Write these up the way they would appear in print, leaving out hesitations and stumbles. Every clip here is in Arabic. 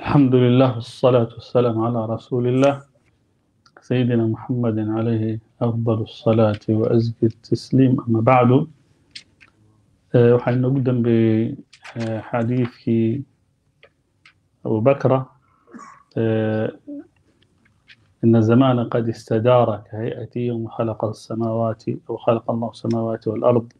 الحمد لله والصلاة والسلام على رسول الله سيدنا محمد عليه أفضل الصلاة وأزكى التسليم. أما بعد، وحين نقدم بحديث أبو بكرة إن الزمان قد استدار كهيئته يوم خلق السماوات أو خلق الله السماوات والأرض.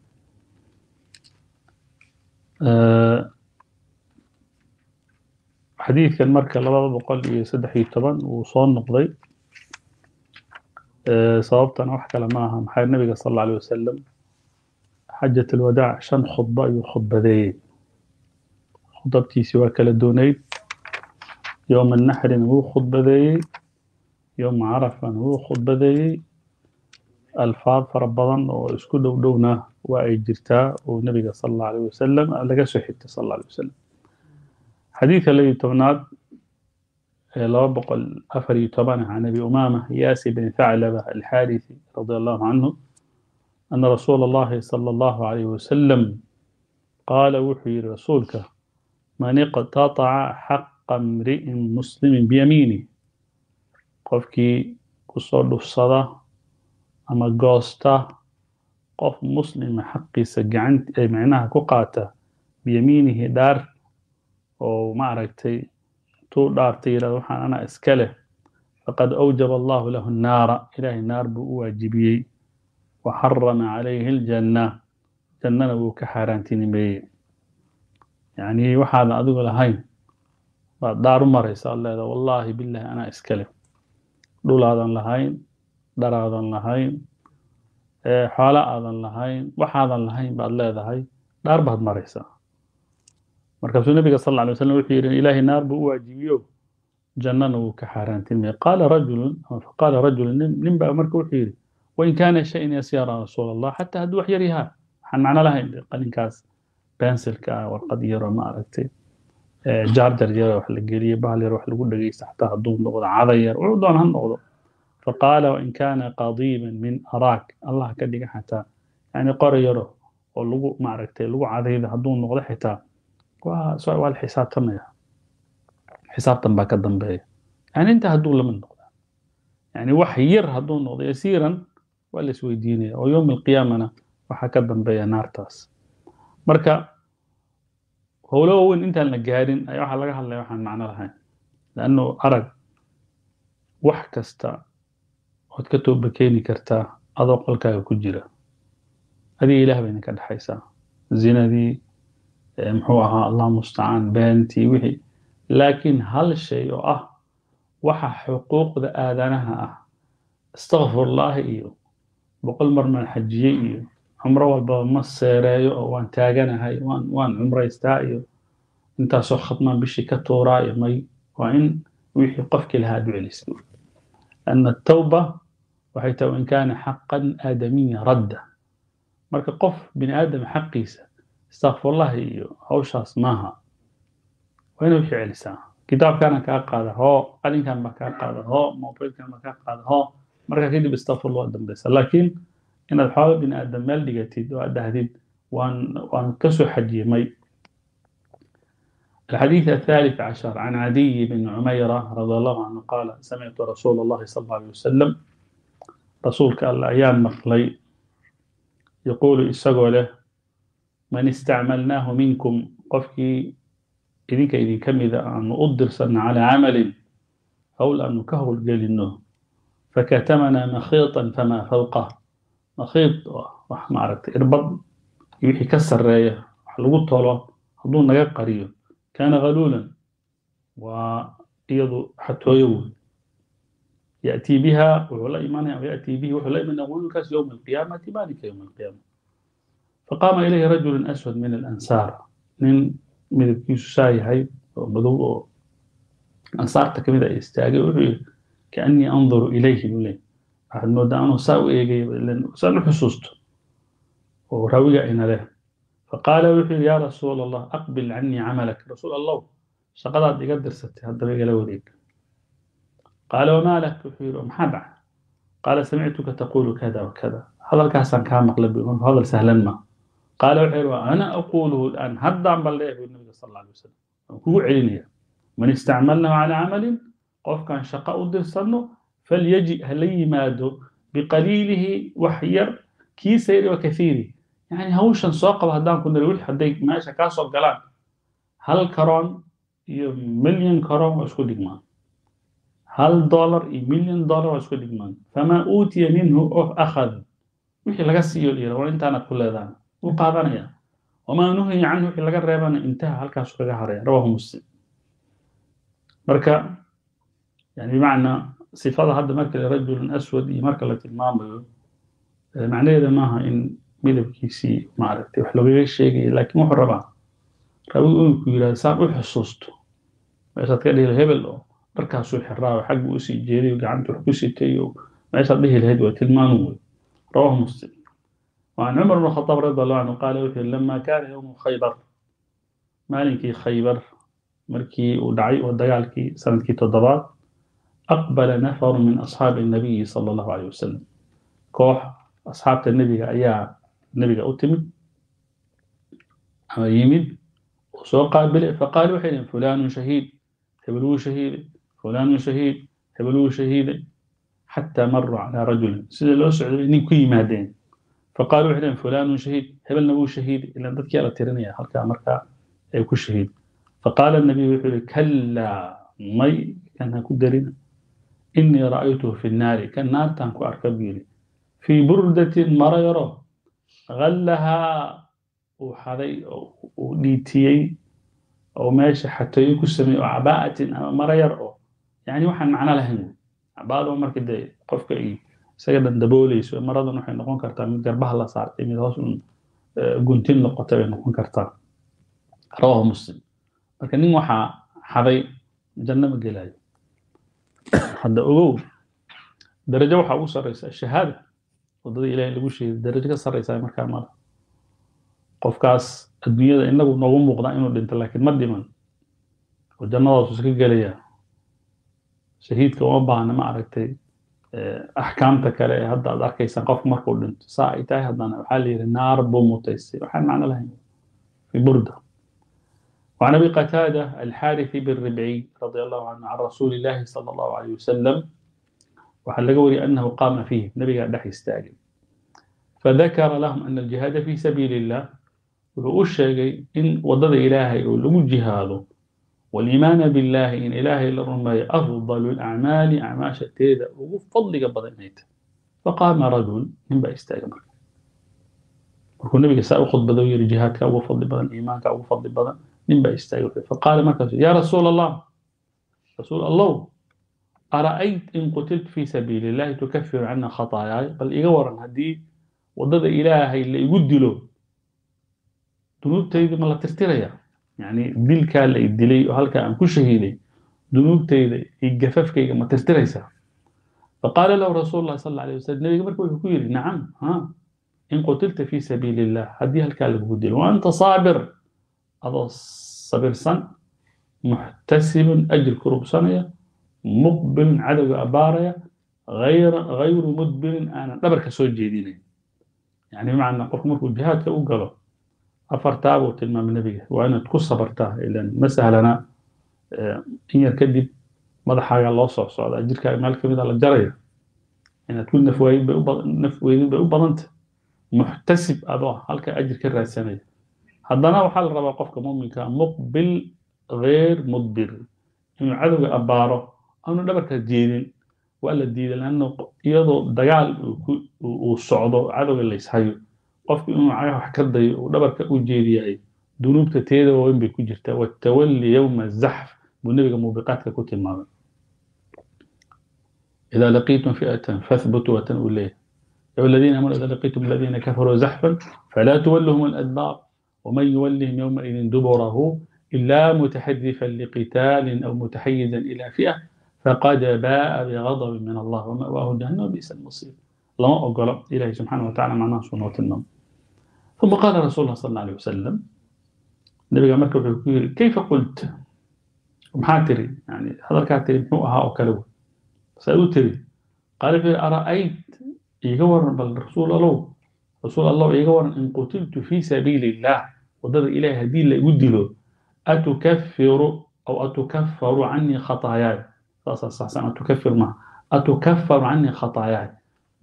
حديث كان مركز الله بقول سدحي طبعا وصون نقضي صوابت أنا وحكى لماها محايا النبي صلى الله عليه وسلم حجة الوداع شن خطبة يخطب ذي خطبتي سواك لدوني يوم النحر هو خطبة ذي يوم عرفة هو خطبة ذي الفاظ فربضا واسكدوا دونه وأجرتا والنبي صلى الله عليه وسلم لقى سحيته صلى الله عليه وسلم. حديث الذي تبناد لربق الأفري تبنى عن أبي أمامة ياسي بن ثعلبة الحارثي رضي الله عنه أن رسول الله صلى الله عليه وسلم قال وحي رسولك من اقتطع حق امرئ مسلم بيمينه قفكي كسر الصدى أما قاسته قف مسلم حقي سجعنت أي معناها كقاته بيمينه دار أو معركتي طول دارتي روحان أنا إسكله فقد أوجب الله له النار إلهي النار بأواجبي وحرم عليه الجنة جنة وكحارانتين بي يعني وحاذا أدوغل هاي دار مريسة الله والله بالله أنا إسكله دولادا لهاي درادا لهاي حالادا لهاي وحاذا لهاي بعد لهذا هاي دار بهد مريسة مركز النبي صلى الله عليه وسلم يقول إلهي النار بواجبيه جنة وكحارانتين فقال رجل لنبقى مركو حيري وإن كان شيء يسير رسول الله حتى هدو حيريها حن معنا لها قال كاس بانسل كا والقدير ما عرفتي جاردر جير روح للجري بالي روح لقول لقيس تحتها الضوء نقض عذير وعدوان هالنقض فقال وإن كان قضيبا من أراك الله كدك حتى يعني قريره ولقو ما عرفتي لقو عذير هدو نقض حتى وسؤال الحساب تمية حساب تنباك الضنبية يعني انت هدول من نقطة يعني وحير هدول نقطة يسيرا ولا سويديني أو يوم القيامة أنا وحكى الضنبية نار تاس مركا هو لو إن انت النجارين أي واحد لقاها اللي واحد معنا لهاي لأنه أرق وحكستا وتكتب بكيني كرتا أذوق الكايو كجيرة هذه إله بينك الحيسة زينة دي محوها الله مستعان بانتي وحي لكن هل شيء وحا حقوق ذا آذانها استغفر الله إيو بقول مرمان حجي إيو عمره والبمصير إيو وان تاغنها إيو وان عمره يستا إيو انتا سخط ما بشي كتورا إيمي وإن وحي قفك لها دعي الإسلام أن التوبة وحيث وإن كان حقا آدميا ردا مركا قف بن آدم حقيسة استغفر الله إيو هوشاس ماها وينو وحي علسا كتاب كان كاقاده هو قلن كان بكاقاده هو موبيل كان بكاقاده هو مركا كده بستغفر الله أدم بيسا لكن إن الحوالي بين أدم مال لقاتيد وأده هديد وأن كسو حجي مي. الحديث 13 عن عدي بن عميرة رضي الله عنه قال سمعت رسول الله صلى الله عليه وسلم رسول قال الأيام مقلي يقول إساقوا له من استعملناه منكم قفكي إذن كمذا أن أدرسن على عمل أو أن نكهل جلنه فكتمنا مخيطا فما فوقه مخيط وحما عرفت إربط يوحي كسر راية وحلقوا طالع هدون نجاب قريب كان غلولا وإيض حتى يوم يأتي بها ولا إيمان يأتي به ولا إيمان يقول كاس يوم القيامة مالك يوم القيامة فقام إليه رجل أسود من الأنصار من الكيسوساي هاي وبدو أنصار تكمذا يستاجر كأني أنظر إليه أحد مودانه ساوي إيجي لأن سألوا حسوسته وروي إن له فقال يا رسول الله أقبل عني عملك رسول الله شقدت يقدر ستي هذا بيجلو ذيك قال وما لك يحير محبع قال سمعتك تقول كذا وكذا هذا الكاسان كان مقلبي هذا سهلا ما قالوا حلوة أنا أقوله الآن هدعم بالله النبي صلى الله عليه وسلم هو عليني من استعملناه على عمل قف كان شقاء الدين صلو فليجئ هلي ماده بقليله وحير كي سير وكثير يعني هوشن ساقب هدان كنا نقول حديك ماشي كاسو قلان هل كرون مليون كرون وشكو ديجمان هل دولار مليون دولار وشكو ديجمان فما أوتي منه أو أخذ وحي لغا سيو الإيرا وإنت أنا كل هذا وقابنا وما نهي عنه وحي لغا ريبان انتهى هل كاسو قلان رواه مسلم مركا يعني بمعنى صفات هذا مركا لرجل أسود مركا لتلمام معناه إذا ماها إن ميدب كيسي معرفتي وحلوغي الشيء لكن مو حربا رأوي كيلا سامع حسوستو معيشات كده الهبل أو بركاسو الحرارة حق وسي جيري وقعدت وحكوسي تيو معيشات به الهدوة تلمانوي رواه مسلم وعن عمر بن الخطاب رضي الله عنه قال لما كان يوم خيبر مالكي خيبر مركي ودعي ودجالكي سندكي تضباط أقبل نفر من أصحاب النبي صلى الله عليه وسلم كوح أصحاب النبي أيا النبي أتمد يمد وسوق قابل فقالوا حين فلان شهيد هبلوه شهيد فلان شهيد هبلوه شهيد حتى مر على رجل سيد الأسعد نكوي مادين فقالوا حين فلان شهيد هبل نبوه شهيد إلا أن تذكر التيرانية حتى أمرك يكون شهيد فقال النبي كلا مي كان هكو دارينا إني رأيته في النار كان نار تانكو أركبيري في بردة مرة يراه غلها وحري وديتي أو ماشي حتى يكو سمي عباءة مرة يراه يعني واحد معنا لهن عباءة ومر كده قف كأي سجدا دبولي سوى مرض نحن نكون كرتان من جربها لا صار إمي غصن جنتين لقطة نكون كرتان رواه مسلم لكن نيجي حري جنة مجلاه هذا أقول درجة وحاول صريسة الشهادة وضد إلهي اللي بوشي درجة صريسة مركا مالا قف كاس الدنيا ده إنه نقوم بقضائنه لأنت لكن مدما والجنة ده تسكي جليا شهيد كوابا أنا ما عرفتي أحكامتك على هذا ذاك يسقف مركو لأنت ساعي تاي هذا أنا بحالي النار بموتيسي وحال معنا لهم في بردة وعن أبي قتادة الحارث بالربعي رضي الله عنه عن رسول الله صلى الله عليه وسلم وحلقوا لأنه قام فيه نبي قال دحي استاجل فذكر لهم أن الجهاد في سبيل الله وأشجع إن وضد إلهي ولم الجهاد والإيمان بالله إن إلهي للرمي أفضل الأعمال أعمال شتيدة وفضل قبض الميت فقام رجل من باستاجل وكل نبي سأخذ بدوير جهادك أو فضل بدن إيمانك أو فضل بدن فقال مركز يا رسول الله أرأيت إن قتلت في سبيل الله تكفر عنا خطاياي بل إيجورا هدي وضد إلهي اللي يقول له ذنوب تيدي ما لا ترتريا يعني دلك اللي يدلي وهلك أن كل شهيلي ذنوب تيدي يجففك ما ترتريا فقال له رسول الله صلى الله عليه وسلم النبي يقول نعم ها إن قتلت في سبيل الله هدي هلك اللي يقول له وأنت صابر هذا صبر سن محتسب أجر كروب سنة مقبل عدد أبارة غير مدبر أنا نبرك سوي جديدين يعني بمعنى قف مركو الجهاد كأوجله أفرتاب وتلمى من النبي وأنا تقص صبرتها لأن مسألة أنا إن يركدي ماذا حاجة الله صار أجر كمالك من على الجرية أن تقول نفوين بأوبنت محتسب أباه هلك أجر كرة سنة هذانا وحال ربا قفك مؤمنك مقبل غير مدبر إنه عدو أباره أنه دبرك جيدين ولا جديد لأنه يضو دجال وصعده عدو اللي يسحيه قفك إنه عايح حكدي ودبرك وجيدي ذنوب تتيده وين بيكجرته والتولي يوم الزحف والنبي موبقاتك كتل ماذا إذا لقيتم فئة فاثبتوا وتنقول ليه يا الذين آمنوا إذا لقيتم الذين كفروا زحفا فلا تولهم الأدبار ومن يولهم يومئذ دبره إلا متحرفا لقتال أو متحيزا إلى فئة فقد باء بغضب من الله ومأواه جهنم وبئس المصير. الله أقول إلهي سبحانه وتعالى معناه صنوة النوم. ثم قال رسول الله صلى الله عليه وسلم النبي قال مكة كيف قلت؟ محاتري يعني هذا كاتري نوعها أو كلوه سأوتري قال أرأيت يجور بل رسول الله يقول إن قتلت في سبيل الله وضد إله هدي اللي يقول له أتكفر أو أتكفر عني خطاياي، أتكفر ما أتكفر عني خطاياي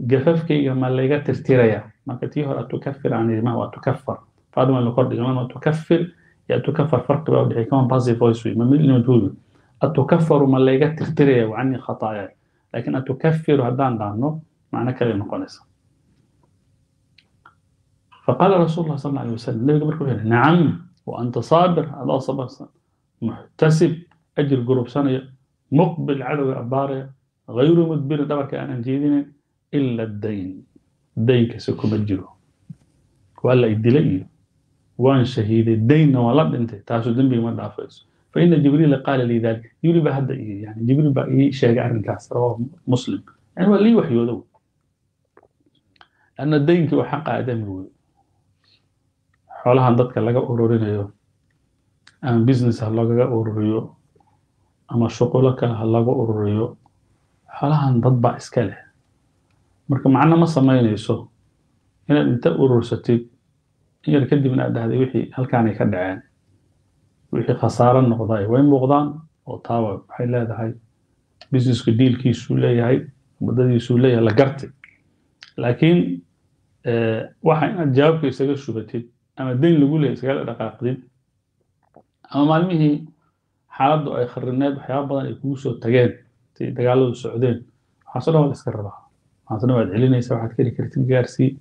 جففك يوم اللي جت ترتيريا ما كتير أتكفر عن الجماعة وأتكفر فعندما القرد الجماعة وأتكفر يأتكفر فرق بقى ودي كمان بازي فويسوي ما مين نقول أتكفر ما اللي جت ترتيريا وعني خطاياي لكن أتكفر هذا عنه معنى كلمة قلصة. فقال رسول الله صلى الله عليه وسلم النبي قبل كل نعم وأنت صابر على صبر محتسب أجر قرب سنة مقبل على عبارة غير مدبر دبك أنا جيدين إلا الدين دين كسكو بجره ولا يدلي وان شهيد الدين ولد أنت تاسو ذنبي ما دافس فإن جبريل قال لي ذلك يقول بهذا يعني جبريل بقى شجع عن الكاس رواه مسلم يعني ولي وحي ذو أن الدين كحق آدم xoolahan dadka laga ururinayo ama business laga ururiyo ama shaqo kale laga ururiyo xoolahan dad baa iska leh marka macna ma sameynayso inaad inta urursatid yar kadibna aad dhahday wixii halkaan ay ka dhaceen wixii khasaaro noqday way muuqdaan oo taaba waxay leedahay business ku dealkiisu leeyahay badadiisu leeyahay la gartay laakiin waxa inaad jawaabkiisaga shubatid أما الدين اللي يقول لي سجل دقائق أما معلمه حالات أي خرنات بحياة بدل يكوسوا التجاد تجعلوا السعودين حصلوا ولا سكربها حصلوا بعد علينا يسوي حد كذي كرتين جارسي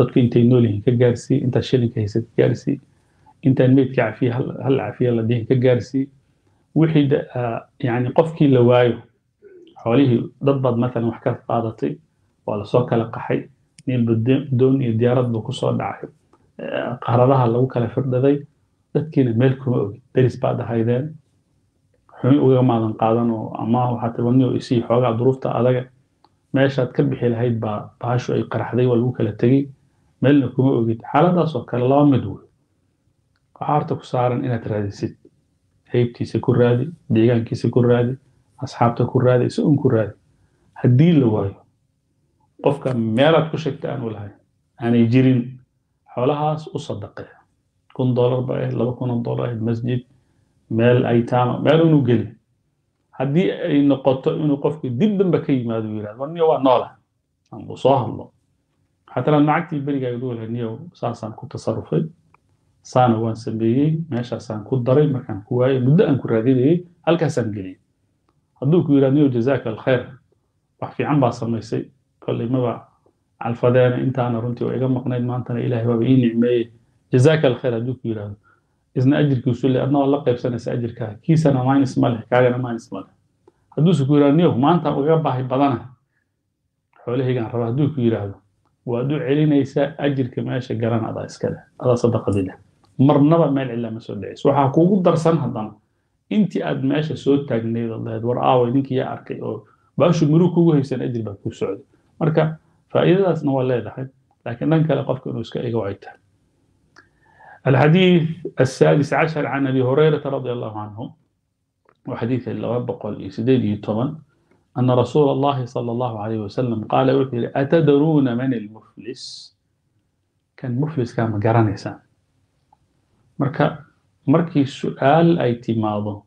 ضدك أنت ينولين كجارسي أنت شيلين كيسد جارسي أنت الميت كعفيه هل عفيه لديه كجارسي واحد يعني قف كي لوايو حواليه ضبض مثلا وحكات قاضتي ولا سوكا لقحي نيل بدون يديارات بقصة عحب قرارها لو كلا فرد ذي ذكينا ملكه درس بعد هايدان حمي ويوم عن قادن وأماه وحتى وني ويسي حاجة ظروفته على ماشي هتكبي حيل هيد بعاش أي قرح ذي والوكالة تجي ملكه وجد حاله ده صار كلام مدول عارتك سعرا إن ترادي ست هيبتي سكر رادي ديجان كي سكر رادي أصحابتك كر رادي سؤن كر رادي هديل لواي قفك ميرات كشكت أنا ولا هاي أنا يجرين حولهاس وصدقه كن دولار بقى لو كنا دولار المسجد مال أيتام مال ونقله هدي إن قط إنه قفك جدا بكي ما دويره وني هو ناله عم بصاح الله حتى لما عكتي البرجع يقول هني سان كنت تصرفي سان وان سبيه ماشى سان كنت ضريب مكان كواي بدأ أن كراديلي هل كسان جلي هدوك يرانيو جزاك الخير وحكي عم بعصر ما يصير قال لي ما بقى الفدان انت انا رنتي ويجمع قناة ما انت الهي وابين نعمه جزاك الخير ادوك يراد اذن اجرك وصول لي ادنا والله قيب سنه اجرك كيس انا ما نسمع لك كاغنا ما نسمع لك ادوك يراد نيو ما انت اوغا باهي بدنا خولهي غان ربا ادوك يراد وادو علينيسا اجرك ماشي غران ادا اسكله ادا صدقه ديله مرنبا مال الا ما سو دعيس waxa kugu darsan hadana intii aad meesha soo taagneed aad war aaw ninkii arkay oo baashu miru kugu haysan ajir ba ku socdo marka فإذا سنو الله يضحك لكن لن كلقفك نسكئك وعيتها. الحديث السادس عشر عن أبي هريرة رضي الله عنه وحديث اللواب قال سيدي طبعا أن رسول الله صلى الله عليه وسلم قال أتدرون من المفلس؟ كان مفلس كان مقران إنسان مركي سؤال أي تماضه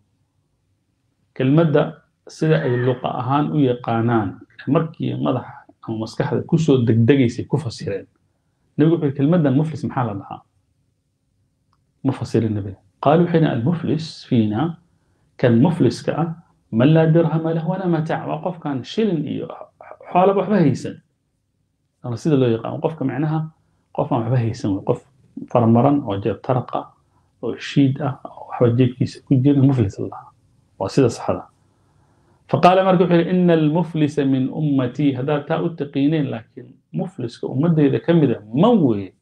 كالمدى سيدة أي لقاءهان ويقانان مركي مضح أو مسكحة كوسو دقدقيسي كفصيرين نبي يقول كلمة المفلس محالة لها مفصيل النبي قالوا حين المفلس فينا كان مفلس كأ من لا درهم له ولا متاع وقف كان شيل حالة بحبها يسن الرصيد اللي يقع وقفك معناها قف ما بحبها يسن وقف فرمرا أو جاب طرقة أو شيدة أو حوجيب كيس كل مفلس الله وصيدة صحراء فقال مرجوح إن المفلس من أمتي هذا تاء التقينين لكن مفلس كأمده إذا كم ذا موي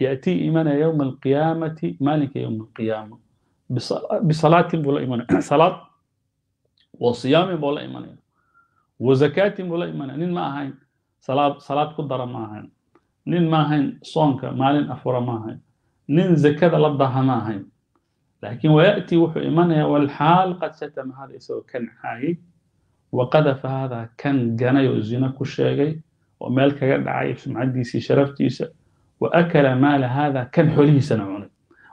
يأتي إيمانا يوم القيامة مالك يوم القيامة بصلاة ولا إيمان صلاة وصيام ولا إيمان وزكاة ولا إيمان نين ما هين صلاة قدر ما هين نين ما هين صونك مالين أفور ما هين نين زكاة لبضها ما هين لكن ويأتي وحو إيمانا والحال قد شتم هذا يسوي كان حاجي وقذف هذا كان جنى يؤذينا كشاجي ومالك قد عايش معديسي شرفتيسا وأكل مال هذا كان حليسا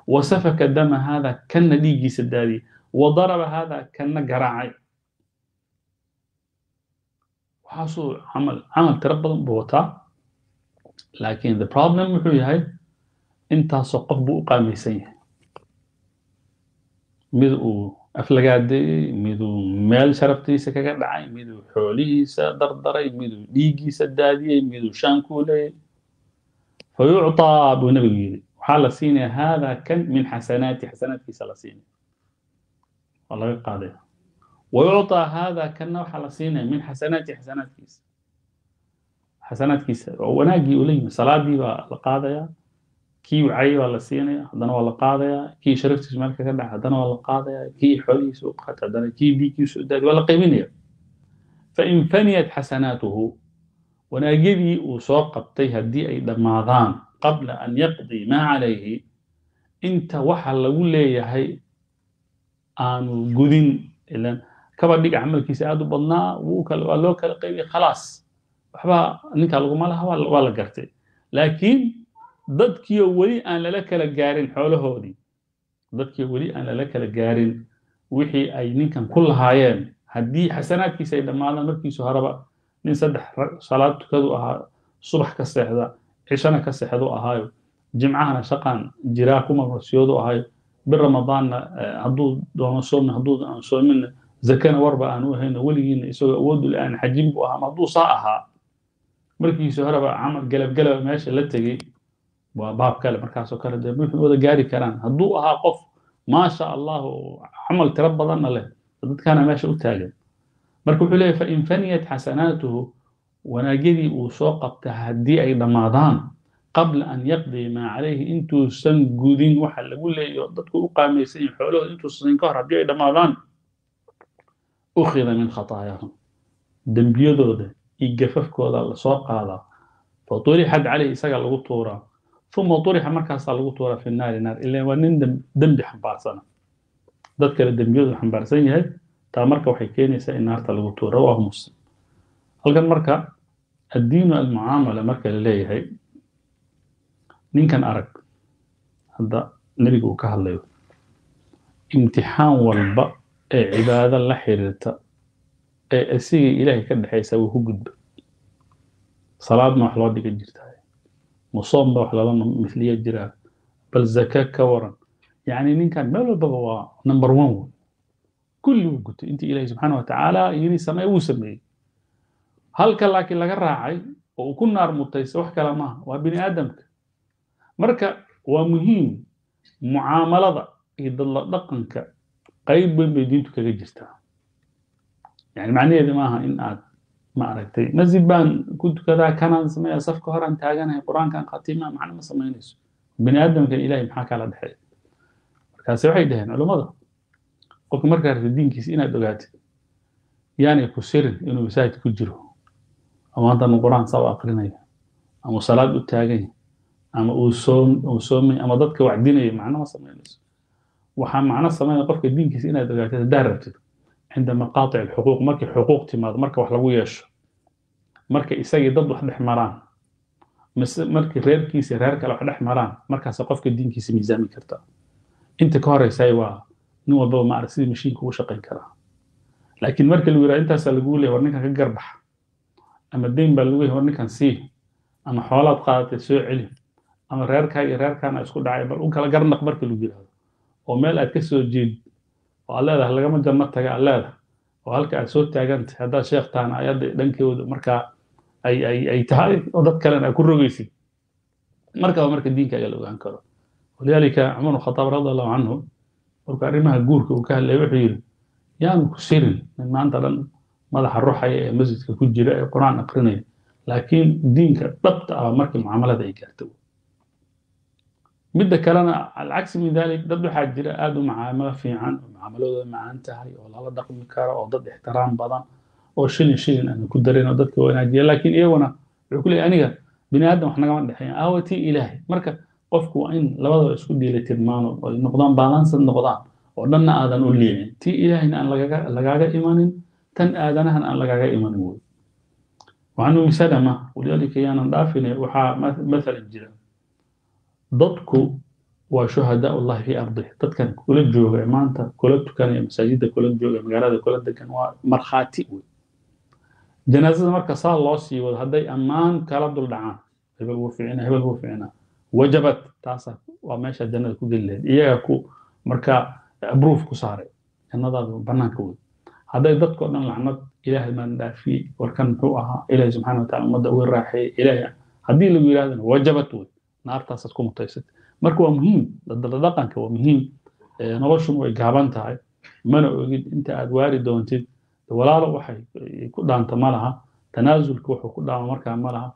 وسفك دم هذا كان نديجي سدادي وضرب هذا كأنه جراعي وحصل عمل تربض بوتا. لكن the problem هي أنت سقف بقامي سيء مذو أفلقادي مذو مال شربتي سكاكا دعاي مذو حولي سدردري مذو ديجي سدادي مذو شانكولي فيعطى أبو نبي وحال سيني هذا كان من حسناتي حسناتي سلاسيني والله يقاضي ويعطى هذا كان وحال سيني من حسناتي حسناتي حسناتي وناجي ولي صلاتي والقاضي كي وعي ولا سيني هذا ولا قاضي كي شرفتي مالك كذا هذا ولا قاضي كي حولي سوق حتى هذا كي ديكي سوداد ولا قيمني. فإن فنيت حسناته وناجي وسوق قبطي هدي أي دماضان قبل أن يقضي ما عليه أنت وحل ولي هي عن جودين إلا كبر ديك عمل كيس عادو بضنا وكلو كالقيمي خلاص وحبا نكالو مالها ولا قرتي. لكن dadkii wali aan la kala gaarin xoolahoodii dadkii wali aan la kala gaarin wixii ay ninkan ku lahaayeen hadii xasanaadkiisa ay dhamaadaan markiisu haraba nin saddex salaad tukadu ahaa subax ka seexda cishana ka seexdo ahaayo jimcaana shaqan jiraa kuma rasiyoodo ahaayo bil ramadaanna haduu doono soomna haduu aan soomin zakana warba aan u hayno waligiina isagoo awood u laan xajin buu ahaa haduu saa ahaa markiisu haraba amal galab meesha la tagay وباب كلام مركز وكرد ممكن وده جاري كلام هدوءها قف ما شاء الله عمل تربضنا له ضد كان ماشي وتاجر مركب عليه. فإن فنيت حسناته وناجدي وسوق تهدي أي رمضان قبل أن يقضي ما عليه أنتو سن جودين وحل أقول لي ضدكوا قاميسين حلو أنتو سن كهرب دي رمضان أخذ من خطاياهم دم بيضرده يجففكوا هذا السوق هذا فطرحت عليه سجل غطورة ثم طرح مركز الغطورة في النار إلا ونندم دمج حمبارسنا ذكر الدمجوز حمبارسية هاي تا مركا وحكيني سأل نار الغطورة وهو مسلم هلقا مركا الدين المعاملة مركا لله هاي نين كان أرق هذا نبي قوكها الله امتحان والبا عبادة لحيرتا السيجي إلهي كده حيساويه قد صلاة مع حلوات ديك الجرتها مصاب بحلال مثلية جرا بل زكاة كورا يعني نين كان ماله البابا نمبر 1 كل وقت انت الهي سبحانه وتعالى يري سماي وسمي هل كان لكن لغا راعي وكل نار متيس وح كلامها وبني ادمك مركا ومهم معاملة يضل دقنك قيب بدينتك جرتا يعني معنيه ماها ان اد ما عرفتي مسجد بان كنت كذا كان سمي صفك هران تاغانه قران كان قاتيمه معنا ما سمينيس بني ادم كان الهي ما كان لا دحي markaas waxay dhaheen culimada qofka markaa diinkiisa inaad ogaatid yaani ku sirin inuu saayid ku jiro ama hadan quraan soo aqrinaya ama salaad u taagay ama uu soomay ama dadka wacdinaya macna ma samaynayso waxa macna sameeyo qofka diinkiisa inaad ogaatid daarabtid عند مقاطع الحقوق مركي حقوق تماد مركي وحلوية يشو مركي إساقي ضد وحد حمران مركي رير كيسي رير كلا وحد حمران مركي سقفك الدين كيسي ميزامي كرتا انت كهر يسايوا نوى بو مع رسيد مشين كو شقي كرا. لكن مركي الوراء انت سالقولي ورنكا كقربح اما الدين بالوي ورنكا نسيه اما حوالات قادة سوء علم اما رير كاي رير كانا اسكو دعاية بلوكا لقرنق مركي الوراء ومال اتكسو جيد وعلى هذا لقى من جمعتها على هذا وهلك عسوت تاجنت هذا شيخ تاعنا عياد دنكي ومركا أي تهاي وضد كلام أكون رجيسي مركا ومركا الدين كأجلوا عن كره. ولذلك عمر الخطاب رضي الله عنه وكأرمها جورك وكأهل يبحير يعني كسر من ما أنت لن ما راح نروح أي مسجد كل جلاء قرآن أقرني لكن دينك ضبط أو مركا معاملة ذيك أتو مدة كلامنا على العكس من ذلك ضد حد جرا آدم معاملة في عن معاملة مع انتهي والله ضد مكارة أو ضد احترام بعضا أو شيلين أنا كنت درينا ضد كوانات لكن إيه وأنا بقول أنا بني آدم إحنا كمان الحين آوتي إلهي مركب قفك وإن لبضوا يسكت دي لترمان والنقدان بالانس النقدان وردنا آدم أولين تي إلهي أن لقاك إيمان تن آدمه أن لقاك إيمان هو وعنو مسلمة ولذلك يانا ضعفني وحا مثل الجرا ضدكو وشهداء الله في أرضه تتكن كل جوجة مانتا كل تكان مساجد كل جوجة مقالة كل تكن ومرخاتي جنازة مركز صار الله سي وهذا أمان كلام دول دعان هبل وفعنا وجبت تعصب وماشى الجنة كودلة إياكو مركا بروف كسارة النظر بناكود هذا يضط كنا العنات إله من دافي وركن حقها إله سبحانه وتعالى مدة والراحي إله هذه اللي بيلادن وجبت نار تعصبكم طيست مركو مهم للدلقان كوا مهم نورشون وإجابان تاعي ما نقول أنت أدواري دونتي ولا روح كل عن تمالها تنازل كوح وكل عن مركا مالها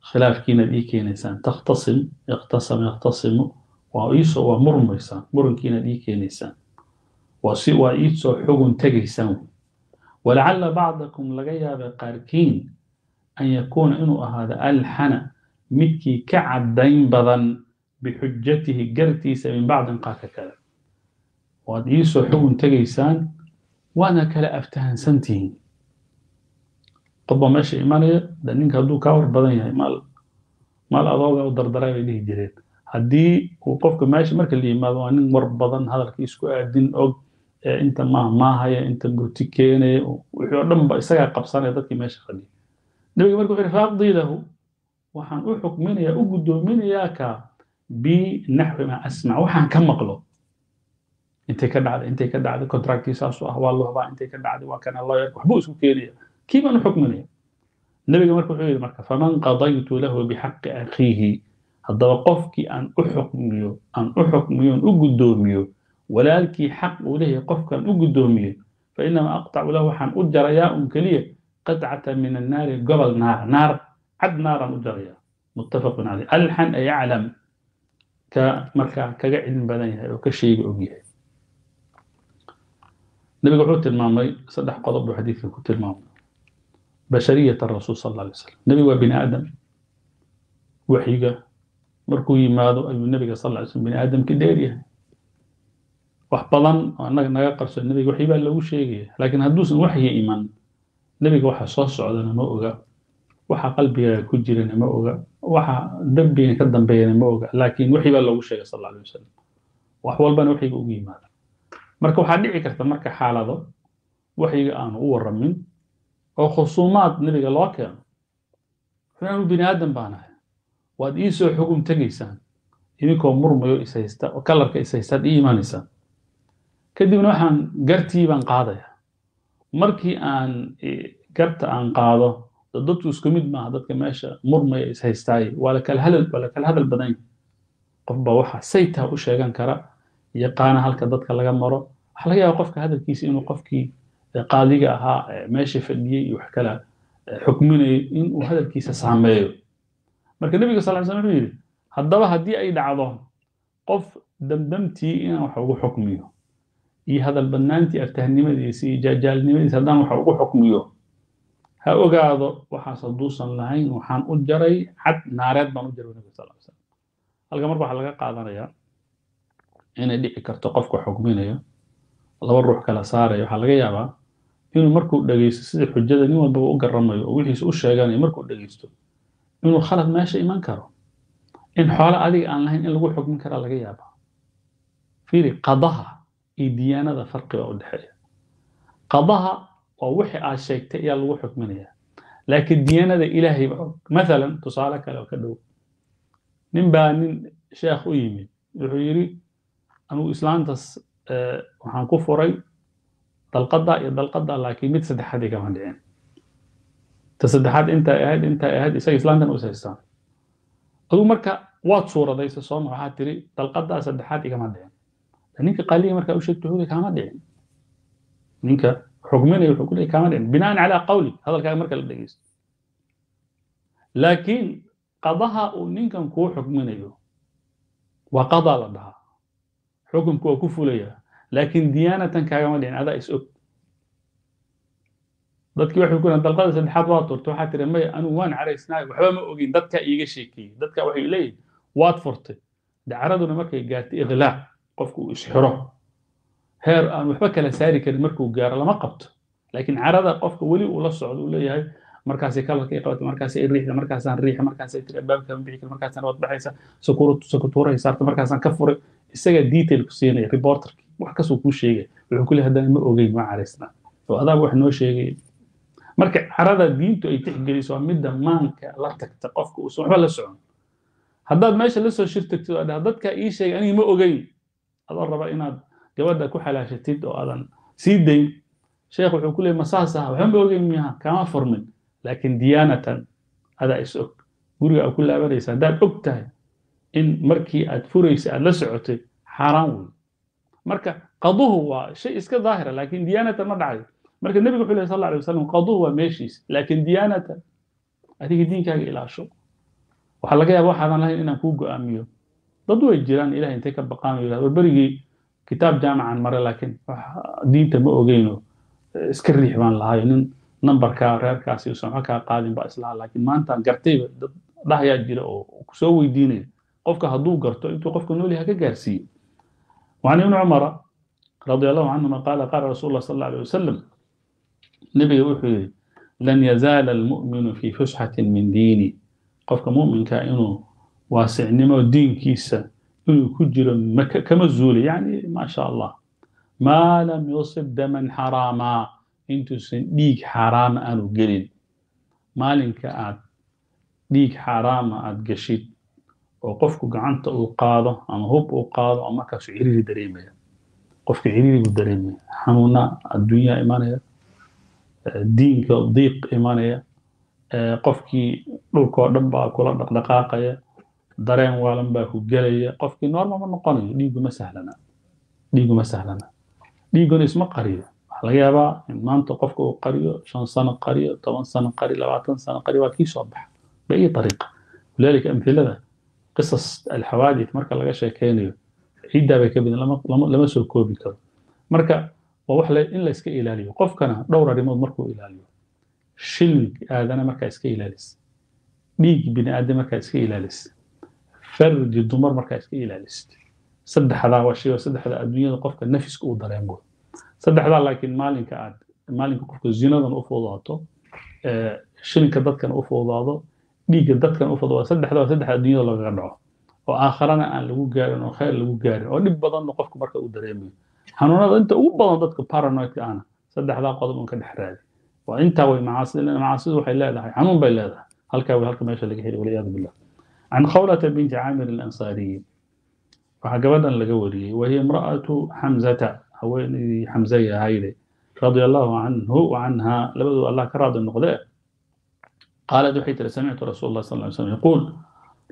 خلاف كينا بإيكين إنسان تختصم يختصم وإيسود ومرم إنسان مرم كينا بإيكين إنسان وإيسود حكم تجيسان ولعل بعضكم لغيها بقاركين أن يكون إنه هذا ألحن متكي كعدين بضن بحجته جرتيس من بعد انقاك كذا وديس حون تجيسان وانا كلا افتهن سنتين طب ماشي ايماني دنينك هدو كاور بدن يا مال مال اضاوي او دردراي ليه جريت هدي وقفك ماشي مركل لي ما وان مر بدن هذا اسكو ادين اوغ انت ما هي انت بوتيكيني وخو دم با اسا قبسانه دكي ماشي خدي دبي مركو رفاقدي له وحان او حكمنيا او غدومنيا كا بنحو ما أسمع وحن كم مقلوب أنت كده عاد كونتراكتي ساس والله بقى أنت كده عاد وكان الله يرك وحبوس وكيريا كيف أنا حكمني النبي جمرك وحيد مرك فمن قضيت له بحق أخيه هتوقفك أن أحكميه أقدوميه ولا لك حق وله قفك أن أقدوميه فإنما أقطع له حن أجر يا أمكليه قطعة من النار قبل نار عد نار أجريا متفق عليه ألحن أي يعلم كمركا كجعل بدنها وكشيء أوجيه نبي قعدت المامي صدح قضب حديث كنت المامي بشرية الرسول صلى الله عليه وسلم نبي وبن آدم وحيقة مركوي ماذا النبي صلى الله عليه وسلم بن آدم كديريه وحبلا وأنك نقرس النبي وحيبا له شيء لكن هدوس وحي إيمان نبي وحصص عدنا موجا وح قلبي كجرنا موجا waxa dambiga ka dambeeyay ma oga laakiin wixii baa lagu sheegay sallallahu alayhi wasallam wax walba wixiga ugu yimaada marka waxa dhici karta marka xaalado wixiga aan u waramin oo xusuumaad nabiga loo keeno xanuun bini'aadan baanahay waad ii soo xukun tageysaan idinkoo murmayo isaysta oo kalarka isaysta iimaanaysa kadibna waxaan gartii baan qaadaya markii aan garta aan qaado dadku isku mid ma dadka meesha murmay is haystay wala kal halal wala kal hadal badan qofba waxa sayta u sheegan kara yaqaan halka dadka laga maro wax laga yaabo qofka hadalkiisa inuu qofkii qaaliga ahaa meesha fadhiyay wax kala xukminay inuu hadalkiisa saameeyo marka nabiga sallallahu alayhi wasallam yiri hadaba hadii ay dhacdo qof damdamti inuu wax ugu xukmiyo ii hadal banaanti artahnimadiisa iyo jajaalnimadiisa hadaan wax ugu xukmiyo ها أقعد وحصل دوسن لهين وحن أجري حتى نارد بنجري النبي صلى الله عليه وسلم. هلقى مرة حلقة قاعدنا يا أنا دي كرتقفك وحكمينا يا الله بروح كلا صار يا حلقة يا با إنه مركو دقيس سيد حجة إنه بقى أجرمه وقول هيس أوش يعني مركو دقيسته إنه خلف ماشي إيمان كره إن حالة عادي عن لهين اللي هو حكم كره حلقة يا با في قضاها إديانة ذا فرق أو الحياة قضاها ووحي عشيكت يا الله حكمنيا لكن ديانة إلهي بقى. مثلا تصالك لو كدو نبا نن شيخ ويمين يحيري أنو إسلام تس وحنكفري دل قضاء لكن متسد حد كمان دين تسد حد أنت أهد إسلام تنوس إسلام أو مركا وات صورة ليس صوم وحد تري دل قضاء سد حد كمان دين لأنك قليل مركا وش تقولي كمان دين لأنك حكمنا يقول لك كمان بناء على قولي هذا الكلام مركب الدقيس لكن قضاها ونكم كو حكمنا وقضى لها حكم كو كفوليا لكن ديانة كعمل يعني هذا إسوك دتك واحد يكون هذا القدس اللي حباط ورتوحة ترمي أنا وان عري سناي وحبا ما أوجين دتك يجي شيكي دتك واحد يلي واتفرته ده عرضنا مركي جات إغلاق قفكو إشحره هير أنا وحبا كلا ساري كده مركو جار لا ما قبط لكن عرضه قفكو ولي ولا صعود ولا يهاي مركز كلا كي قوت مركز الريح مركز الريح مركز الباب كان بيحكي مركز الوضع بحيسة سكورت سكتورة صارت مركز كفر السجا ديتيل كسيني ريبورتر wax kasoo ku sheegay wuxuu kulli hadaan ma ogeey ma caraysna oo adaa wax noo sheegay marka xarada diintu ay tixgeliso midda maanka la tagta qofka uu suuxba la socon hadaad meesha la soo shirtagto dadka ii sheegay aniga ma ogeey adaa raba inaad gabadha ku xalaashatid oo aadan siiday sheekhu wuxuu kulli masaasa waxaan ma ogeey miyaa kama formin laakiin diyaanatan adaa isoo guriga ku laabanaysa hadaad ogtahay in markii aad furaysa aad la socotay xaraam marka qaduhu waa shay iska daahira laakiin diyaanada ma dhacay marka nabiga xulay sallallahu alayhi wasallam qaduhu waa meeshiis laakiin diyaanada adiga diinkaaga ilaasho waxa laga yaabaa waxaan lahayn inaan ku go'aamiyo dad way jiraan ilaahay intee ka baqaan ilaahay barbarigi kitaab jaamacan mar laakiin diinta ma ogeeyno iska riix baan lahayn in numberka reerkaasi uu sameeyo ka qaadin ba islaa laakiin maanta gartay dad dhahaya jira oo ku soo weydiinay qofka haduu garto intuu qofka nool yahay ka gaarsiiyo وعن ابن عمر رضي الله عنهما قال قال رسول الله صلى الله عليه وسلم نبي وحي لن يزال المؤمن في فسحة من ديني قفك مؤمن كائنه واسع نما الدين كيسة يكجر كمزول يعني ما شاء الله ما لم يصب دما حراما انتو ديك حرام انو قليل مالك عاد ديك حرام عاد قشيت وقفكو قعنت القاضة أما هوب القاضة أما كاش عريري دريمة قفك عريري بالدريمة حنونا الدنيا إيمانية دينك ضيق إيمانية قفكي لوكا ربا كولا دقاقية دريم وعلم باكو جلية قفكي نورمال ما قانية ليجو مسهلنا ليجو مسهلنا ليجو اسمه قرية على جابا ما أنت قفكو قرية 5 سنة قرية 8 سنة قرية 14 سنة قرية وكي صبح بأي طريقة ولذلك أمثلة قصص الحوادث مركا لغا شيكينيو عيدا باي كبدن لما سو كوبي كرو مركا ووخ لا ان لا اسكا الهاليو قفكنا دور اريمود مركو الهاليو شيلك ادنا مركا اسكا الهاليس ديق بني ادم مركا اسكا الهاليس فرج الدمر مركا اسكا الهاليس صدخدا واشيو صدخدا ادميده قفكا نفسك او دريمو صدخدا لكن مالينكا قفكو زينادن او فوداto شيلك ددكن او فوداado ديجا دكان أفضل صدح الدنيا الله جمعه وآخرنا أن لو جارن وخير لو جارن أو نبضان نقفك بركة ودريمي هنونا أنت أوبضان دكان بارانويك أنا صدح هذا قادم ممكن حرادي وأنت ومعاصي لأن معاصي وحيلا ده حنون بيلا ده هالك ما يشلك هيري والعياذ بالله عن خولة بنت عامر الأنصاري وحجبنا لجوري وهي امرأة حمزة أو حمزية هايلي رضي الله عنه وعنها لبدو الله كراد النقداء قالت وحيت سمعت رسول الله صلى الله عليه وسلم يقول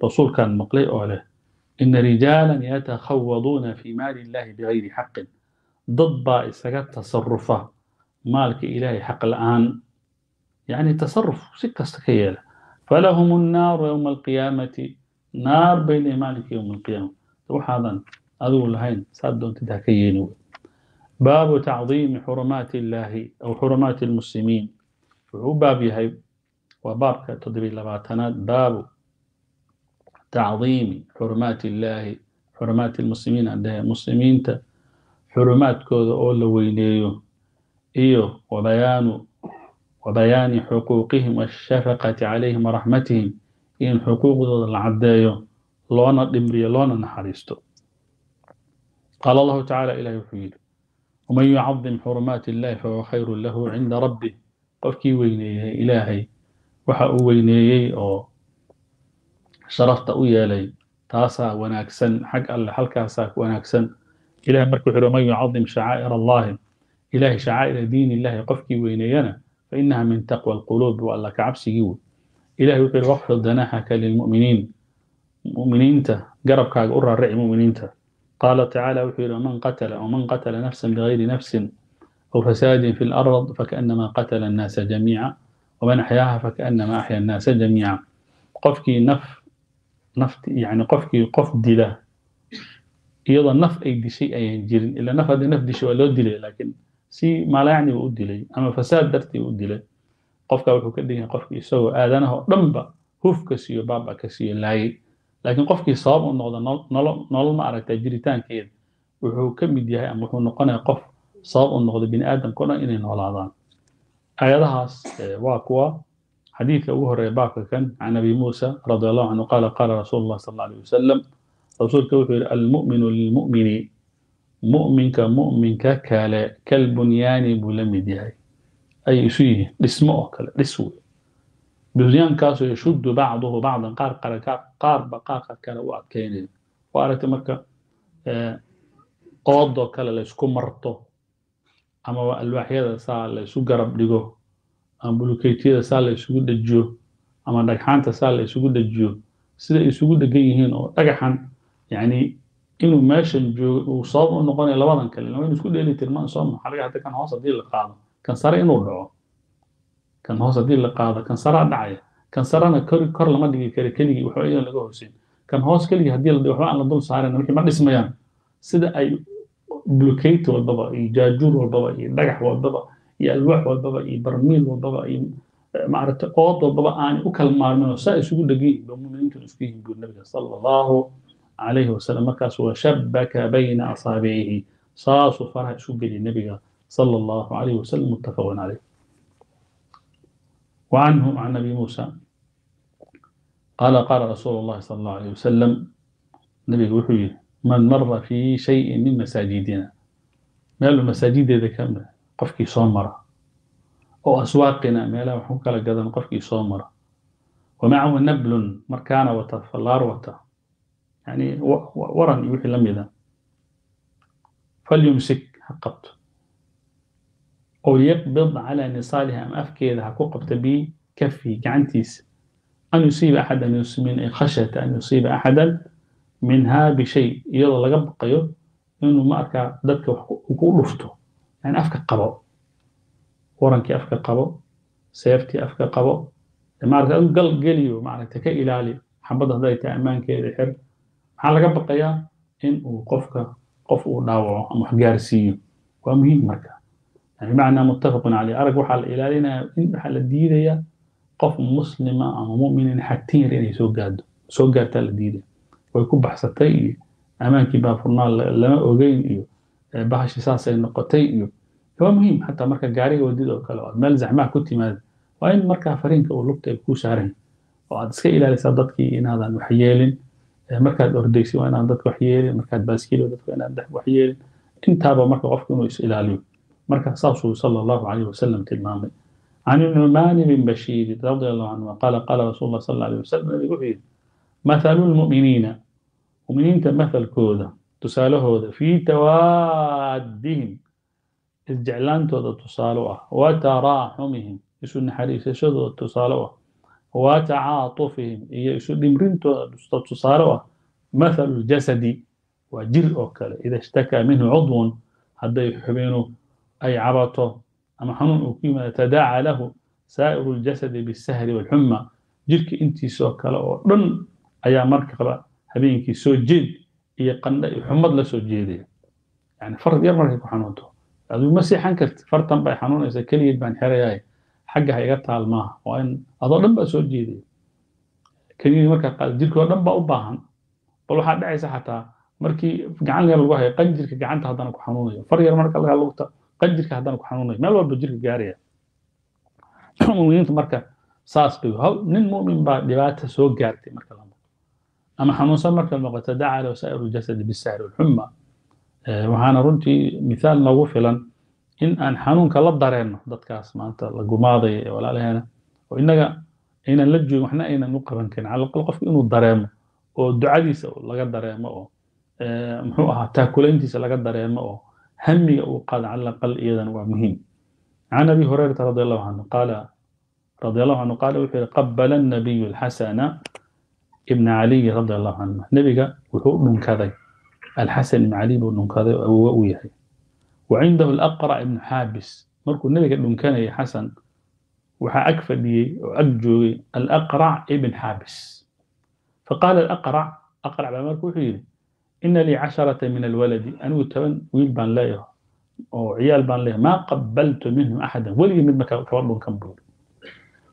رسول كان مقلئ عليه إن رجالا يتخوضون في مال الله بغير حق ضد سكت تصرفه مالك إلهي حق الآن يعني تصرف سكة سكيلة فلهم النار يوم القيامة نار بين مالك يوم القيامة وحاضن أذو الهين سادون تدهكيين باب تعظيم حرمات الله أو حرمات المسلمين وبابها وبارك تدري لبعتنات باب تعظيم حرمات الله حرمات المسلمين عندها مسلمين حرمات كذا أول وينيو وبيان حقوقهم والشفقة عليهم ورحمتهم إن حقوق العدايو لون الدمري لون نحرستو قال الله تعالى إلى يحيد ومن يعظم حرمات الله فهو خير له عند ربه قفكي وينيه إلهي waxa uu weyneeyay oo sharafta u yeelay taasa wanaagsan xaq alle halkaas ah wanaagsan ilaahay markuu xurumay yu'adhim sha'air allah ilaahi sha'air diin allah qafki weyneeyana fa innaha min taqwa alqulub wa alla ka'absiyu ilaahi wuxuu waqti danahaka lil mu'minin mu'mininta garabkaaga u raarici mu'mininta qala ta'ala wa huwa man qatala nafsan bighayri nafsin aw fasadin fil ard fa ka'annama qatala an-nas jami'an ومن أحياها فكأنما أحيا الناس جميعا قفكي نف يعني قفكي قف دله iyadoo naf ay dishay ayaan jirin ila naf hadii naf disho loo dilay laakiin si ma la yaani uu dilay ama fasaad dartii uu dilay qofka wuxuu ka dhigay qofkii isoo aadanaha dhanba hufka siiyo baaba ka siiyo laay laakiin qofkii sabab uu noqdo nolol ma aragtay jiritaankeed wuxuu ka mid yahay ama wuxuu noqonayaa qof sabab uu noqdo bin aadam kuna inay noolaadaan ayadahaas waa kuwa حديث أبو هريرة كان عن أبي موسى رضي الله عنه قال قال رسول الله صلى الله عليه وسلم رسول كوثر المؤمن للمؤمن مؤمن كمؤمن كالبنيان بلمديه أي شيء لسمه كلا لسوء بنيان كاسو يشد بعضه بعضا قارب قاقر كلا وأكين وأردت مركا قاضو كلا لسكو مرته أما الواحد هذا صار لسو قرب لجوه أم بلوكيتية سالة سجود الجو، أما دكحان تسالة سجود الجو، سيدا سجود الجي هنا دكحان يعني إنه ماشى الجو وصاب إنه قاني لبعض كلام، لما يسكت اللي ترمان صام حركة حتى كان حاصل دي القاعدة، كان صار إنه رعو، كان حاصل دي القاعدة، كان صار دعية، كان صار أنا كر لما دقي كركلي وحوالي لقوه حسين، كان حاصل كلي هدي اللي وحوالي أنا ضم صار أنا ما اسمه يعني، سيدا أي بلوكيت والبابا يجاجور والبابا يدكح والبابا يالوح والبابا يبرميل والبابا معرفة قوات والبابا أنا أكل معرمنا سائس يقول دقيق بمؤمنين تنفيه يقول النبي صلى الله عليه وسلم مكاس وشبك بين أصابعه صاص فرح شبه للنبي صلى الله عليه وسلم متفق عليه وعنه عن نبي موسى قال قال رسول الله صلى الله عليه وسلم النبي يقول من مر في شيء من مساجدنا مال المساجد إذا كمل قفكي صامرة أو أسواقنا ميلا وحوكا لقدن قفكي صامرة ومعه نبل مركانة وتفلار وتا يعني ورن يوحي لمذا فليمسك حقبت أو يقبض على نصالها أم أفكي إذا حقبت بي كفي كعنتيس أن يصيب أحدا من خشية أن يصيب أحدا منها بشيء يلا لقب قيو إنه ما أركع ذاتك وكو لفته يعني أفك قبو ورنك أفك قبو سيفتي أفك قبو معناتها قل قليو معناتها كإلالي حبضها ذايت أمان كيدي حر على قبل قيا إن وقفك قف ونوع محجارسي ومهم مركا يعني معنا متفق عليه أرجو حال إلالينا إن حال الديدية قف مسلمة أو مؤمن حتى ريني سوق جاد تالديدة ويكون بحثتي أمان كيبا فرنال لما أوجين إيو بحش ساس النقطتين هو مهم حتى مركز جاري وديد أو كلا مال زعماء كنت ماذا وين مركز فرينك أو لقطة يبكو شعرين وعدسك إلى لسادتك إن هذا وحيال مركز أرديسي وأنا عندك وحيال مركز باسكيل وعندك وأنا عندك وحيال أنت هذا مركز غفكم ويسأل عليه مركز صاحب صلى الله عليه وسلم تلمامي عن النعمان بن بشير رضي الله عنه قال قال رسول الله صلى الله عليه وسلم يقول مثل المؤمنين ومنين تمثل كوذا تساله في توادهم الجعلان تودا تسالوه وتراحمهم يسون حريص يشدوا تسالوه وتعاطفهم يسون دمرين تودا تسالوه مثل الجسد وجرء كلا إذا اشتكى منه عضو هذا يحبينه أي عبطه أما حنون أقيم تداعى له سائر الجسد بالسهر والحمى جرك أنت سوكلا ورن أي مركبة هبينك سوجد يقنّي حمد لا سجيدي يعني فرد يمر يكون حنوته هذا المسيح حنكرت فرد تنبع حنون إذا كل يدبان حرياي حقها يقطع الماء وإن أظل نبأ سجيدي كني مركا قال جيرك نبأ أباهن بلو حد عيسى حتى مركي قعان غير الوهي قد جيرك قعانت هذا نكون حنوني فرد يمر قال قال لوقته قد جيرك هذا نكون حنوني ما الوالد جيرك جارية مؤمنين مركا ساسقي هو من المؤمن بعد لبعته سوق جارتي مركا أما حنون سمرك المقت دعا له سائر الجسد بالسعر والحمى وحنا رنتي مثال نوفلا إن أن حنون كلا ضررنا ضد كاس ما أنت الجماضي ولا لهنا وإننا إن اللج وإحنا إن نقرن كان على الأقل في إنه الضرام والدعاء يسوي لا قدر يا ماو محوها تأكل أنت لا قدر يا ماو همي وقال على الأقل أيضا ومهم عن أبي هريرة رضي الله عنه قال رضي الله عنه قال قبل النبي الحسن ابن علي رضي الله عنه نبيك وحوق منكذي الحسن بن علي بن منكذي وويهي وعنده الأقرع ابن حابس مركو نبيك ابن كان حسن وحا أكفدي وأجوي الأقرع ابن حابس فقال الأقرع أقرع بمركو حيري إن لي 10 من الولد أنا ويلبان لايه أو عيال بان لايه ما قبلت منهم أحدا ولي من كوابهم كم بول.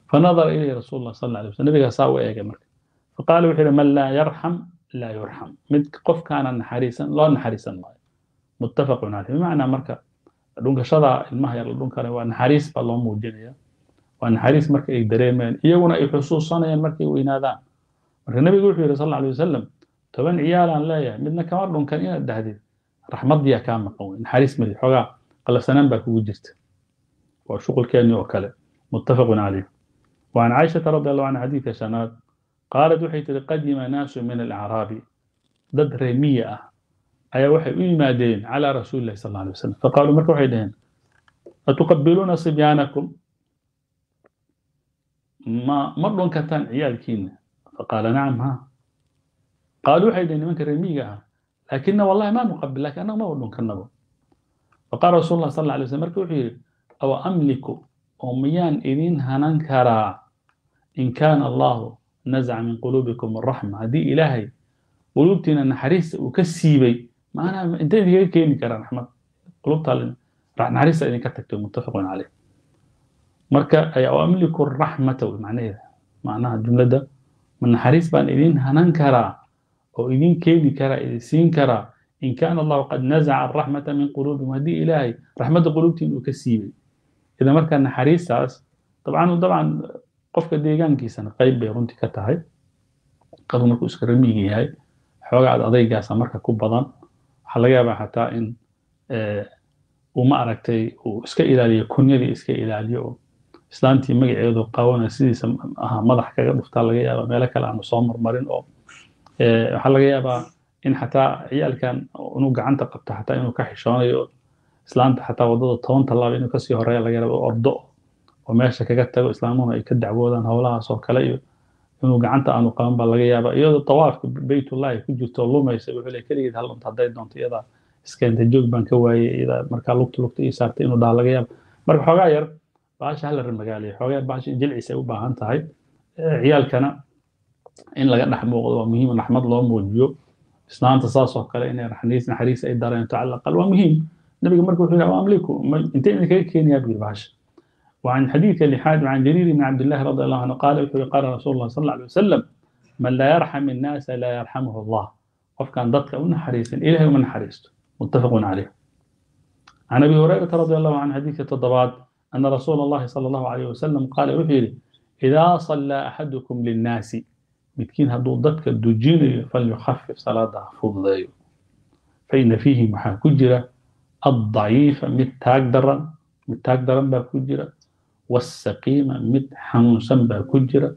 فنظر إليه رسول الله صلى الله عليه وسلم نبي ساوي يا جماعة فقال وحير من لا يرحم لا يرحم مد قف كان حريصا لا نحريصا الله متفق عليه بمعنى مركب دونك شرع المهير دونك أنا حريص بالله موجود وأنا حريص مركب يقدرين يجونا يحسوس صنع المركب وين هذا مركب النبي يقول وحير صلى الله عليه وسلم طبعا عيالا لا يا مدنا كمان دونك أنا الدهديد رحمة ضيا كان مقوي حريص من الحجة قال سنام بك وجدت وشغل كان يوكله متفق عليه. وعن عائشة رضي الله عنها حديث سند قالت وحيت قدم ناس من الأعراب ضد رمية أي وحي إيمادين على رسول الله صلى الله عليه وسلم فقالوا مركوا حيدين أتقبلون صبيانكم ما مرلون كتان عيالكين فقال نعم ها قالوا حيدين منك رمية لكن والله ما نقبل لك أنا ما أقول كنبو فقال رسول الله صلى الله عليه وسلم مركوا حيدين أو أملكوا أميان إذن هننكرا إن كان الله نزع من قلوبكم الرحمة هذه إلهي قلوبتنا نحريس وكسيبي ما أنا أنت هي كيني كرا رحمة قلوبتها راح نحريس إني كتبت متفق عليه مركا أي أملك الرحمة معناها الجملة ده من حريس بأن إذن هننكرا أو إذن كيني كرا إذن سين كرا إن كان الله قد نزع الرحمة من قلوبهم هذه إلهي رحمة قلوبتي وكسيبي إذا مركا نحريس طبعا وطبعا قفك ديغان كيسان قيب بيرونتي كتاهي قفو مركو اسكرميجي هاي حوغا عد عضي جاسا مركا كوبادان حلقابا حتى إن وما أركتي وإسكا إلالي كونيدي إسكا إلالي إسلامتي مجي عيدو قاوانا سيدي سمها مضح كاقا بفتال لغيابا ميلاكا لعنو صامر مارين أو حلقابا إن حتى عيال كان ونوغا عانتا قبتا حتى إنو كاحشاني إسلامتا حتى وضادو طوان طلابي إنو كاسي هرايا لغيابا أردو وماشا كاقا تاقو إسلامونا إي كدعوودان هولاها سو كلايو إنو قعانتا أنو قاوان با لاغا يابا إيادو طواف بيت الله كجيرتو لوميسا وحولي كليد هل أنت هداي دونت إيادا إسكا أنت جوج بان كواي إذا مركا لوقت إي سارتي إنو دا لاغا يابا مركا حوغا يار باشا هلا رمغالي حوغا يار باشا جلعيسا أو باهان تاهي عيالكنا إن لاغا نحموغدو ومهم نحمد لو موجيو إسلامتا ساسو كلا إني نحريس نحريس أي دارين تعلق الأقل ومهم نبيك مركا وحولي أمليكو إنتي إني كينيا بير باشا. وعن حديث لحاد عن جرير بن عبد الله رضي الله عنه قال قال رسول الله صلى الله عليه وسلم من لا يرحم الناس لا يرحمه الله وف كان ضدك أو نحريس إلهي ومن حريسته متفق عليه. عن أبي هريرة رضي الله عنه حديث الضباط أن رسول الله صلى الله عليه وسلم قال وفيري إذا صلى أحدكم للناس متكين هدو ضدك الدجين فليخفف صلاة فضليه فإن فيه محاكجرة الضعيف متاقدرا باكجرة والسقيمة مد حنوسن با كجرة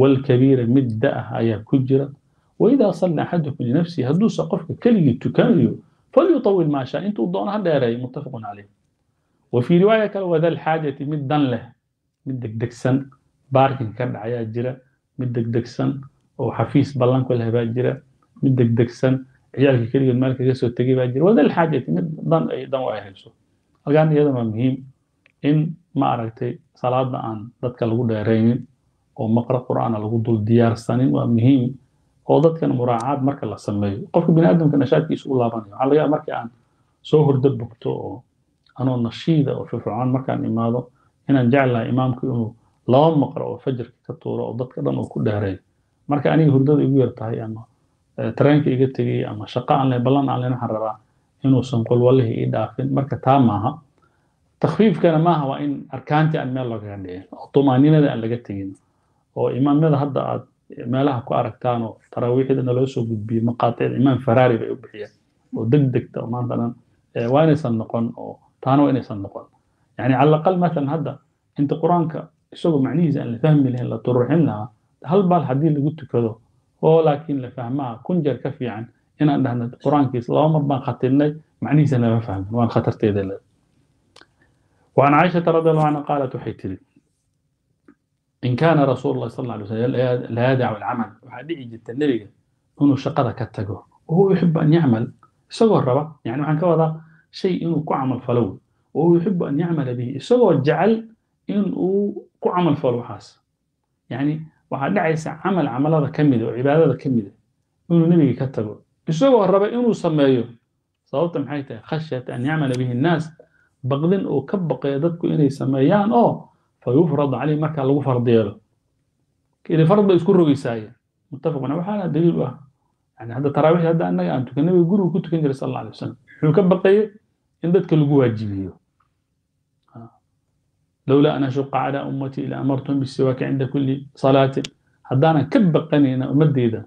والكبيرة مد دأها يا كجرة وإذا صلى أحدكم لنفسه هدو سقفك كلي تكاليو فليطول ما شاء انتو الضوء هذا متفق عليه. وفي رواية كالو ذا الحاجة مدا له مدك دكسن باركن كرد عيا جرة مدك دكسن أو حفيس بلانك والهباء جرة مدك دكسن عيالك كلي المالك جسو تجيبها جرة وذا الحاجة مدا أيضا وأهلسو أرجعني هذا مهم إن ما أركتي صلاة عن ذاتك الغد رين أو مقرأ قرآن الغد الديار السنين ومهم أو ذاتك مراعاة مركز الله سميه قفك بني آدم كنشات يسؤول الله بني على مركز عن سوهر دبكتو أنا النشيدة أو في فرعان مركز عن إماده هنا نجعل إمامك إنه لا مقرأ أو فجر كتورة أو ذاتك أدم أو كل رين مركز عن يهرداد يقول تهي أما ترينك إيجتي أما شقاء عليه بلان علينا حررا إنه سنقول والله إيدافين مركز تامها تخفيف كان ما هو إن أركانتي أن مال لقى عندي الطمأنينة أن لقيت تجين وإمام ماذا هذا ما له كأركتانه تراويح إذا نلوسه بمقاطع إمام فراري بيبحيه ودقدك ده مثلا وين يصنقون أو ثانو وين يصنقون يعني على الأقل مثلا هذا أنت قرآنك شو معنيه زين لفهم اللي هلا تروح لنا هل بالحديث اللي قلت كذا ولكن لفهمها كنجر كفي عن إن عندنا قرآنك إسلام ربنا خطرني معنيه زين ما فهم وأنا خطرت إذا. وعن عائشة رضي الله عنها قالت وحيتري إن كان رسول الله صلى الله عليه وسلم لا يدع العمل وحديث جدا النبي إنه شقده كتجه وهو يحب أن يعمل سوى الربا يعني عن كذا شيء إنه كعمل فلو وهو يحب أن يعمل به سوى الجعل إنه كعمل فلو حاس يعني وحديث عمل هذا كمده وعبادة كمده إنه النبي كتجه isagoo raba inuu sameeyo sababta maxay tahay khashiyat an ya'mal bihi an-nas baqdin oo ka baqay dadku inay sameeyaan oo fayufrad ali marka lagu fardeelo kii farad isku rogaysaayay muttafaqna waxaana daliil ah yani hada taraawih hada annaga aan tukanay guriga ku tukan jiray sallallahu alayhi wasallam wuxuu ka baqay in dadka lagu waajibiyo لولا أن أشق على أمتي لأمرتهم بالسواك عند كل صلاة حدانا كبقنينا مديدا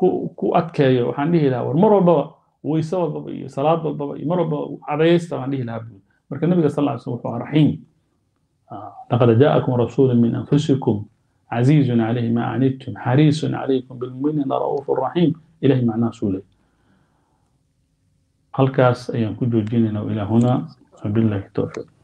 كو أتكايا وحنيه لها والمرة بابا ويسوى بابا صلاة بابا مرة بابا عريس وحنيه لها مركز النبي صلى الله عليه وسلم رحيم لقد جاءكم رسول من أنفسكم عزيز عليه ما عنتم حريص عليكم بالمؤمنين رؤوف رحيم إليه معناه سولي هل كاس أيام كجوجيننا وإلى هنا بالله التوفيق.